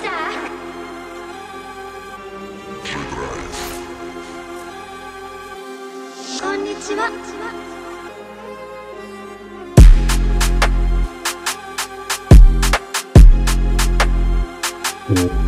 stack. Konnichiwa.